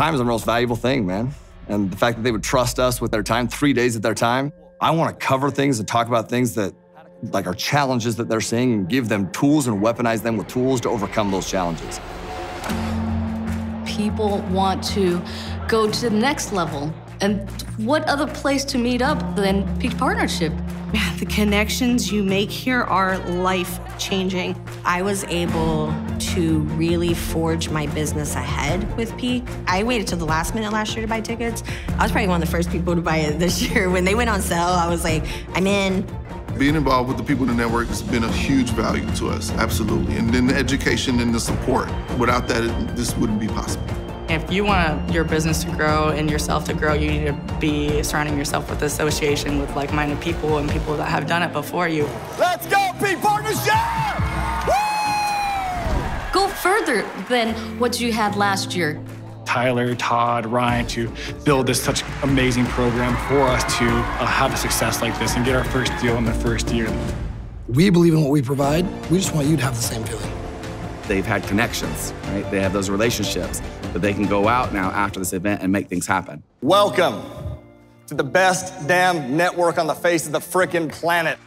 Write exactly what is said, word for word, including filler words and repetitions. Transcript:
Time is the most valuable thing, man. And the fact that they would trust us with their time, three days of their time. I want to cover things and talk about things that, like, are challenges that they're seeing, and give them tools and weaponize them with tools to overcome those challenges. People want to go to the next level. And what other place to meet up than Peak Partnership? The connections you make here are life-changing. I was able to really forge my business ahead with Peak. I waited till the last minute last year to buy tickets. I was probably one of the first people to buy it this year. When they went on sale, I was like, I'm in. Being involved with the people in the network has been a huge value to us, absolutely. And then the education and the support. Without that, it, this wouldn't be possible. If you want your business to grow and yourself to grow, you need to be surrounding yourself with association with like-minded people and people that have done it before you. Let's go, Peak Partnership! Woo! Go further than what you had last year. Tyler, Todd, Ryan, to build this such amazing program for us to uh, have a success like this and get our first deal in the first year. We believe in what we provide. We just want you to have the same feeling. They've had connections, right? They have those relationships that they can go out now after this event and make things happen. Welcome to the best damn network on the face of the frickin' planet.